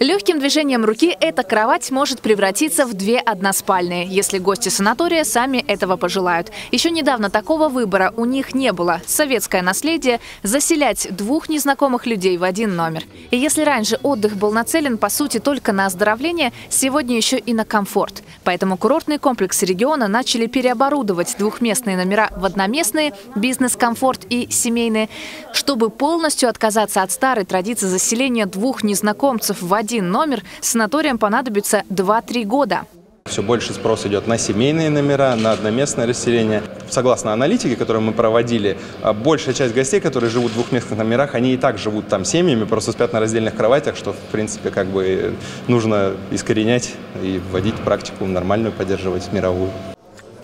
Легким движением руки эта кровать может превратиться в две односпальные, если гости санатория сами этого пожелают. Еще недавно такого выбора у них не было. Советское наследие – заселять двух незнакомых людей в один номер. И если раньше отдых был нацелен, по сути, только на оздоровление, сегодня еще и на комфорт. Поэтому курортный комплекс региона начали переоборудовать двухместные номера в одноместные, бизнес-комфорт и семейные, чтобы полностью отказаться от старой традиции заселения двух незнакомцев в один номер. Санаториям понадобится 2-3 года. Все больше спрос идет на семейные номера, на одноместное расселение. Согласно аналитике, которую мы проводили, большая часть гостей, которые живут в двухместных номерах, они и так живут там семьями, просто спят на раздельных кроватях, что, в принципе, как бы нужно искоренять и вводить практику нормальную, поддерживать мировую.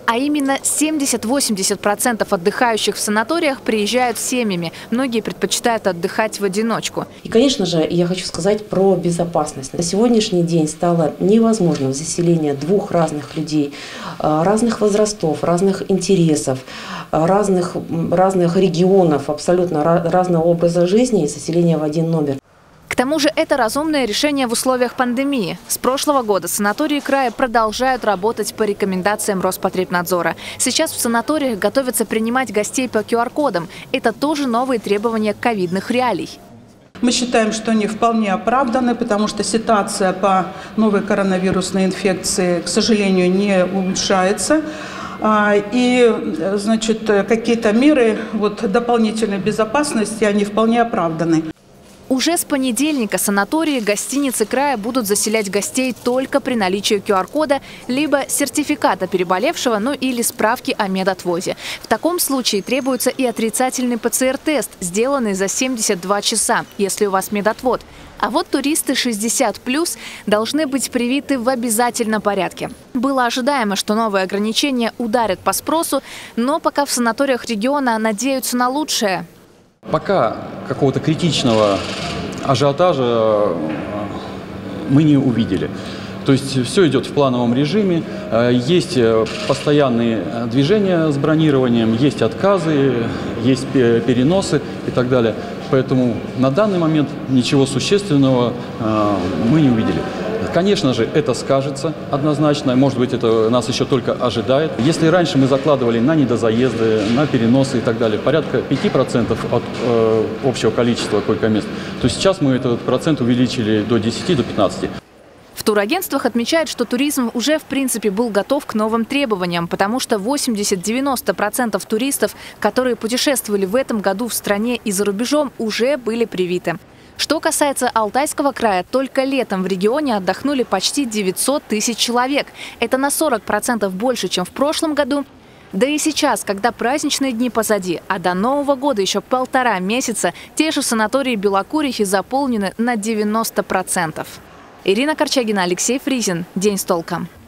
А именно 70-80% отдыхающих в санаториях приезжают семьями. Многие предпочитают отдыхать в одиночку. И, конечно же, я хочу сказать про безопасность. На сегодняшний день стало невозможным заселение двух разных людей, разных возрастов, разных интересов, разных регионов, абсолютно разного образа жизни и заселение в один номер. К тому же это разумное решение в условиях пандемии. С прошлого года санатории края продолжают работать по рекомендациям Роспотребнадзора. Сейчас в санаториях готовятся принимать гостей по QR-кодам. Это тоже новые требования ковидных реалий. Мы считаем, что они вполне оправданы, потому что ситуация по новой коронавирусной инфекции, к сожалению, не улучшается. И, значит, какие-то меры дополнительной безопасности, они вполне оправданы. Уже с понедельника санатории, гостиницы края будут заселять гостей только при наличии QR-кода, либо сертификата переболевшего, ну или справки о медотвозе. В таком случае требуется и отрицательный ПЦР-тест, сделанный за 72 часа, если у вас медотвод. А вот туристы 60+ должны быть привиты в обязательном порядке. Было ожидаемо, что новые ограничения ударят по спросу, но пока в санаториях региона надеются на лучшее. Пока какого-то критичного ажиотажа мы не увидели. То есть все идет в плановом режиме, есть постоянные движения с бронированием, есть отказы, есть переносы и так далее. Поэтому на данный момент ничего существенного мы не увидели. Конечно же, это скажется однозначно, может быть, это нас еще только ожидает. Если раньше мы закладывали на недозаезды, на переносы и так далее, порядка 5% от общего количества койко-мест, то сейчас мы этот процент увеличили до 10–15%. В турагентствах отмечают, что туризм уже в принципе был готов к новым требованиям, потому что 80–90% туристов, которые путешествовали в этом году в стране и за рубежом, уже были привиты. Что касается Алтайского края, только летом в регионе отдохнули почти 900 тысяч человек. Это на 40% больше, чем в прошлом году. Да и сейчас, когда праздничные дни позади, а до Нового года еще 1,5 месяца, те же санатории Белокурихи заполнены на 90%. Ирина Корчагина, Алексей Фризин. День с толком.